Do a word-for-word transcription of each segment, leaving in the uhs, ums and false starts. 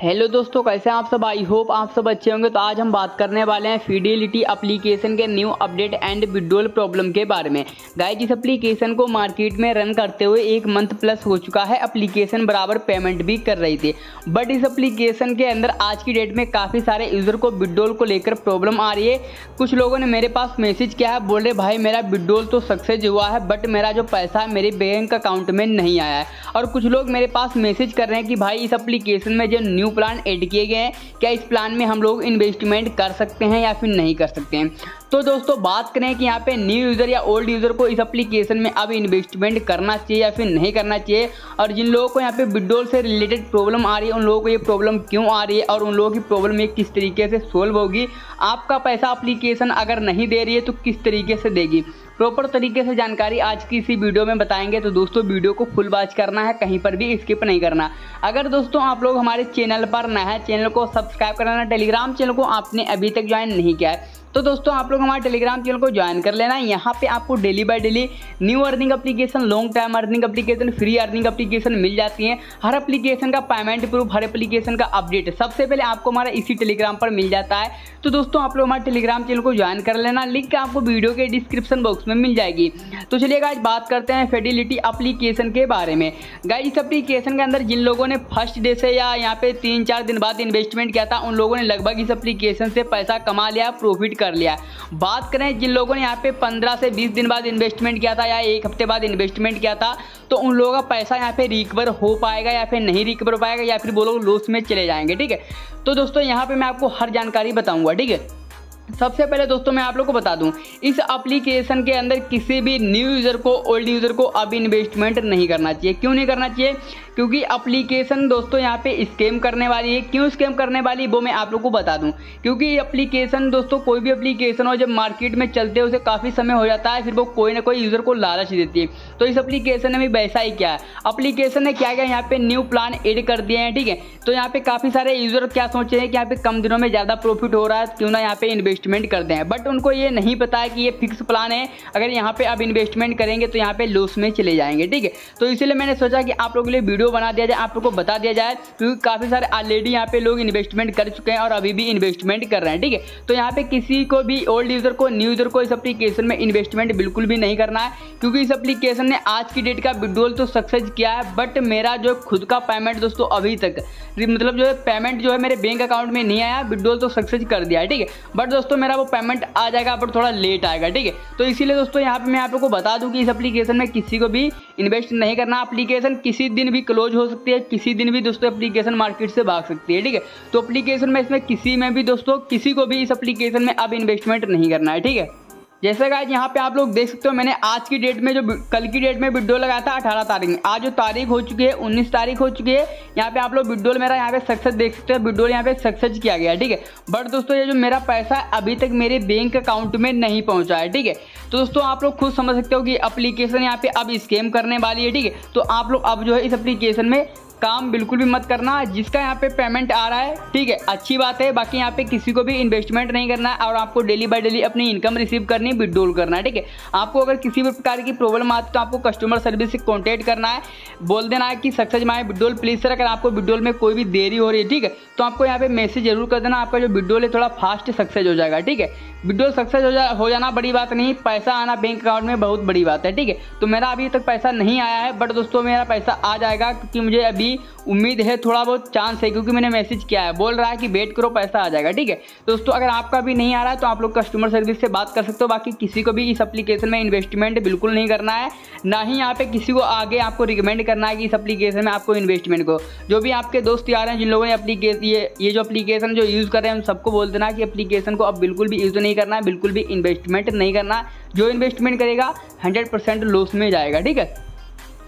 Hello दोस्तों, कैसे हैं आप सब। आई होप आप सब अच्छे होंगे। तो आज हम बात करने वाले हैं फिडेलिटी एप्लीकेशन के new update and withdrawal problem के बारे में। गाइस, इस एप्लीकेशन को मार्केट में रन करते हुए एक मंथ प्लस हो चुका है। एप्लीकेशन बराबर पेमेंट भी कर रही थी, बट इस एप्लीकेशन के अंदर आज की डेट में काफ़ी सारे यूज़र को विड्रॉल को लेकर प्रॉब्लम आ रही है। कुछ लोगों ने मेरे पास मैसेज किया है, बोल रहे भाई मेरा विड्रॉल तो सक्सेस हुआ है बट मेरा जो पैसा है मेरे बैंक अकाउंट में नहीं आया है। और कुछ लोग मेरे पास मैसेज कर रहे हैं कि भाई इस एप्लीकेशन में जो न्यू प्लान ऐड किए गए हैं, क्या इस प्लान में हम लोग इन्वेस्टमेंट कर सकते हैं या फिर नहीं कर सकते हैं। तो दोस्तों बात करें कि यहाँ पे न्यू यूज़र या ओल्ड यूज़र को इस एप्लीकेशन में अब इन्वेस्टमेंट करना चाहिए या फिर नहीं करना चाहिए। और जिन लोगों को यहाँ पे विड्रॉल से रिलेटेड प्रॉब्लम आ रही है, उन लोगों को ये प्रॉब्लम क्यों आ रही है और उन लोगों की प्रॉब्लम ये किस तरीके से सोल्व होगी। आपका पैसा एप्लीकेशन अगर नहीं दे रही है तो किस तरीके से देगी, प्रॉपर तरीके से जानकारी आज की इसी वीडियो में बताएंगे। तो दोस्तों वीडियो को फुल वॉच करना है, कहीं पर भी स्किप नहीं करना। अगर दोस्तों आप लोग हमारे चैनल पर नए हैं, चैनल को सब्सक्राइब करना, टेलीग्राम चैनल को आपने अभी तक ज्वाइन नहीं किया है तो दोस्तों आप लोग हमारे टेलीग्राम चैनल को ज्वाइन कर लेना। यहाँ पे आपको daily by daily new earning application, long time earning application, free earning application मिल जाती है। हर एप्लीकेशन का पेमेंट प्रूफ, हर एप्लीकेशन का अपडेट सबसे पहले आपको हमारा इसी टेलीग्राम पर मिल जाता है। तो दोस्तों आप लोग हमारे टेलीग्राम चैनल को ज्वाइन कर लेना, लिंक आपको वीडियो के डिस्क्रिप्शन बॉक्स में मिल जाएगी। तो चलिए गाइस बात करते हैं फिडेलिटी एप्लीकेशन के बारे में। गाइस, इस एप्लीकेशन के अंदर जिन लोगों ने फर्स्ट डे से या यहाँ पे तीन चार दिन बाद इन्वेस्टमेंट किया था, उन लोगों ने लगभग इस एप्लीकेशन से पैसा कमा लिया, प्रॉफिट कर लिया। बात करें जिन लोगों ने यहाँ पे पंद्रह से बीस दिन बाद इन्वेस्टमेंट किया था या एक हफ्ते बाद इन्वेस्टमेंट किया था, तो उन लोगों का पैसा यहाँ पे रिकवर हो पाएगा या फिर नहीं रिकवर हो पाएगा, या फिर वो लोग लॉस में चले जाएंगे। ठीक है, तो दोस्तों यहाँ पे मैं आपको हर जानकारी बताऊंगा। ठीक है, सबसे पहले दोस्तों मैं आप लोगों को बता दूं, इस एप्लीकेशन के अंदर किसी भी न्यू यूज़र को, ओल्ड यूज़र को अब इन्वेस्टमेंट नहीं करना चाहिए। क्यों नहीं करना चाहिए? क्योंकि एप्लीकेशन दोस्तों यहाँ पे स्कैम करने वाली है। क्यों स्कैम करने वाली है वो मैं आप लोगों को बता दूं, क्योंकि एप्लीकेशन दोस्तों, कोई भी एप्लीकेशन हो, जब मार्केट में चलते उसे काफ़ी समय हो जाता है, फिर वो कोई ना कोई यूज़र को लालच देती है। तो इस एप्लीकेशन ने भी वैसा ही किया है। एप्लीकेशन ने क्या क्या यहाँ पे न्यू प्लान एड कर दिए हैं। ठीक है, तो यहाँ पे काफ़ी सारे यूज़र क्या सोचे हैं कि यहाँ पे कम दिनों में ज़्यादा प्रॉफिट हो रहा है, क्यों ना यहाँ पे इन्वेस्टमेंट करते हैं। बट उनको ये नहीं पता है कि ये फिक्स प्लान है, अगर यहाँ पे आप इन्वेस्टमेंट करेंगे तो यहाँ पे लॉस में चले जाएंगे। ठीक है, तो इसलिए मैंने सोचा कि आप लोगों के लिए वीडियो बना दिया जाए, आप लोगों को बता दिया जाए, क्योंकि काफ़ी सारे ऑलरेडी यहाँ पे लोग इन्वेस्टमेंट कर चुके हैं और अभी भी इन्वेस्टमेंट कर रहे हैं। ठीक है, तो यहाँ पे किसी को भी, ओल्ड यूज़र को, न्यू यूज़र को, इस एप्लीकेशन में इन्वेस्टमेंट बिल्कुल भी नहीं करना है। क्योंकि इस एप्लीकेशन ने आज की डेट का विड्रॉल तो सक्सेस किया है, बट मेरा जो खुद का पेमेंट दोस्तों अभी तक, मतलब जो है पेमेंट जो है मेरे बैंक अकाउंट में नहीं आया, विड्रॉल तो सक्सेस कर दिया है। ठीक है, बट दोस्तों मेरा वो पेमेंट आ जाएगा पर थोड़ा लेट आएगा। ठीक है, तो इसीलिए दोस्तों यहाँ पे मैं आप लोगों को बता दूं कि इस एप्लीकेशन में किसी को भी इन्वेस्ट नहीं करना। एप्लीकेशन किसी दिन भी क्लोज हो सकती है, किसी दिन भी दोस्तों एप्लीकेशन मार्केट से भाग सकती है। ठीक है, तो एप्लीकेशन में, इसमें किसी में भी दोस्तों, किसी को भी इस एप्लीकेशन में अब इन्वेस्टमेंट नहीं करना है। ठीक है, जैसे गाइस यहाँ पे आप लोग देख सकते हो, मैंने आज की डेट में, जो कल की डेट में विड्रॉल लगाया था अठारह तारीख में, आज जो तारीख हो चुकी है उन्नीस तारीख हो चुकी है। यहाँ पे आप लोग विड्रॉल मेरा यहाँ पे सक्सेस देख सकते हो, विड्रॉल यहाँ पे सक्सेस किया गया है। ठीक है, बट दोस्तों ये जो मेरा पैसा अभी तक मेरे बैंक अकाउंट में नहीं पहुँचा है। ठीक है, तो दोस्तों आप लोग खुद समझ सकते हो कि एप्लीकेशन यहाँ पे अब स्कैम करने वाली है। ठीक है, तो आप लोग अब जो है इस एप्लीकेशन में काम बिल्कुल भी मत करना। जिसका यहाँ पे पेमेंट आ रहा है, ठीक है, अच्छी बात है, बाकी यहाँ पे किसी को भी इन्वेस्टमेंट नहीं करना है और आपको डेली बाय डेली अपनी इनकम रिसीव करनी, विड्रॉल करना है। ठीक है, आपको अगर किसी भी प्रकार की प्रॉब्लम आती है तो आपको कस्टमर सर्विस से कॉन्टैक्ट करना है, बोल देना है कि success my withdrawal please sir. अगर आपको विड्रॉल में कोई भी देरी हो रही है, ठीक है, तो आपको यहाँ पे मैसेज जरूर कर देना, आपका जो विड्रॉल है थोड़ा फास्ट सक्सेस हो जाएगा। ठीक है, विड्रॉल सक्सेस हो, जा, हो जाना बड़ी बात नहीं, पैसा आना बैंक अकाउंट में बहुत बड़ी बात है। ठीक है, तो मेरा अभी तक पैसा नहीं आया है, बट दोस्तों मेरा पैसा आ जाएगा, क्योंकि मुझे अभी उम्मीद है, थोड़ा बहुत चांस है, क्योंकि मैंने मैसेज किया है, बोल रहा है कि वेट करो पैसा आ जाएगा। ठीक है, दोस्तों अगर आपका भी नहीं आ रहा है तो आप लोग कस्टमर सर्विस से बात कर सकते हो। बाकी किसी को भी इस एप्लीकेशन में इन्वेस्टमेंट बिल्कुल नहीं करना है, ना ही यहाँ पे किसी को आगे आपको रिकमेंड करना है कि इस एप्लीकेशन में आपको इन्वेस्टमेंट को, जो भी आपके दोस्त यार हैं, जिन लोगों ने एप्लीकेशन ये ये जो एप्लीकेशन जो यूज़ कर रहे हैं, उन सबको बोल देना कि एप्लीकेशन को अब बिल्कुल भी यूज़ नहीं करना है, बिल्कुल भी इन्वेस्टमेंट नहीं करना। जो इन्वेस्टमेंट करेगा हंड्रेड परसेंट लॉस में जाएगा। ठीक है,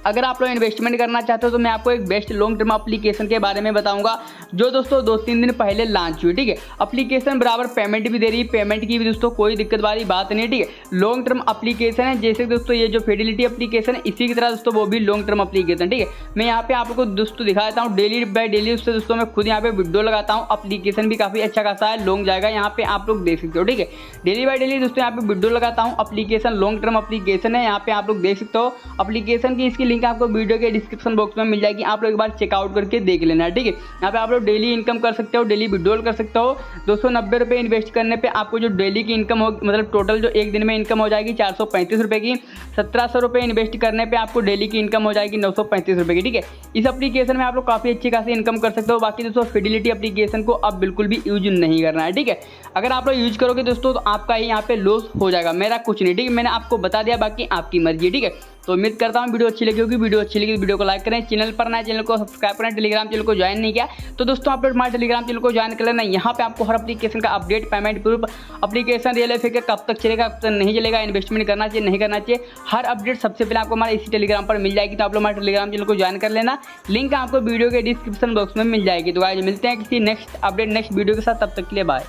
अगर आप लोग इन्वेस्टमेंट करना चाहते हो तो मैं आपको एक बेस्ट लॉन्ग टर्म एप्लीकेशन के बारे में बताऊंगा, जो दोस्तों दो तीन दिन पहले लॉन्च हुई। ठीक है, एप्लीकेशन बराबर पेमेंट भी दे रही है, पेमेंट की भी दोस्तों कोई दिक्कत वाली बात नहीं है। ठीक है, लॉन्ग टर्म एप्लीकेशन है, जैसे दोस्तों ये जो फिडेलिटी एप्लीकेशन, इसी की तरह दोस्तों वो भी लॉन्ग टर्म एप्लीकेशन। ठीक है, मैं यहाँ पे आपको दोस्तों दिखा देता हूँ डेली बाय डेली, उससे दोस्तों मैं खुद यहाँ पे विड्रॉल लगाता हूँ। एप्लीकेशन भी काफ़ी अच्छा खासा है, लॉन्ग जाएगा, यहाँ पे आप लोग देख सकते हो। ठीक है, डेली बाय डेली दोस्तों यहाँ पे विड्रॉल लगाता हूँ। एप्लीकेशन लॉन्ग टर्म एप्लीकेशन है, यहाँ पे आप लोग देख सकते हो। एप्लीकेशन की इसकी लिंक आपको वीडियो के डिस्क्रिप्शन बॉक्स में मिल जाएगी, आप लोग एक बार चेकआउट करके देख लेना। ठीक है, यहाँ पे आप लोग डेली इनकम कर सकते हो, डेली विड्रॉल कर सकते हो। दो सौ नब्बे रुपये इन्वेस्ट करने पे आपको जो डेली की इनकम हो, मतलब टोटल जो एक दिन में इनकम हो जाएगी चार सौ पैंतीस रुपये की। सत्रह सौ रुपये इन्वेस्ट करने पे आपको डेली की इनकम हो जाएगी नौ सौ पैंतीस रुपये की। ठीक है, इस एप्लीकेशन में आप लोग काफ़ी अच्छी खासी इनकम कर सकते हो। बाकी दोस्तों फिडिलिटी एप्लीकेशन को आप बिल्कुल भी यूज नहीं करना है। ठीक है, अगर आप लोग यूज करोगे दोस्तों तो आपका ही यहाँ पे लॉस हो जाएगा, मेरा कुछ नहीं। ठीक है, मैंने आपको बता दिया, बाकी आपकी मर्जी। ठीक है, तो उम्मीद करता हूँ वीडियो अच्छी लगी होगी। वीडियो अच्छी लगी तो वीडियो को लाइक करें, चैनल पर नए चैनल को सब्सक्राइब करें। टेलीग्राम चैनल को ज्वाइन नहीं किया तो दोस्तों आप लोग हमारे टेलीग्राम चैनल को ज्वाइन कर लेना। यहाँ पे आपको हर एप्लीकेशन का update, payment proof, application real fake, कब तक चलेगा कब तक नहीं चलेगा, इन्वेस्टमेंट करना चाहिए नहीं करना चाहिए, हर अपडेट सबसे पहले आपको हमारे इसी टेलीग्राम पर मिल जाएगी। तो आप लोग हमारे टेलीग्राम चैनल को ज्वाइन कर लेना, लिंक आपको वीडियो के डिस्क्रिप्शन बॉक्स में मिल जाएगी। तो आज मिलते हैं किसी नेक्स्ट अपडेट नेक्स्ट वीडियो के साथ, तब तक के लिए बाय।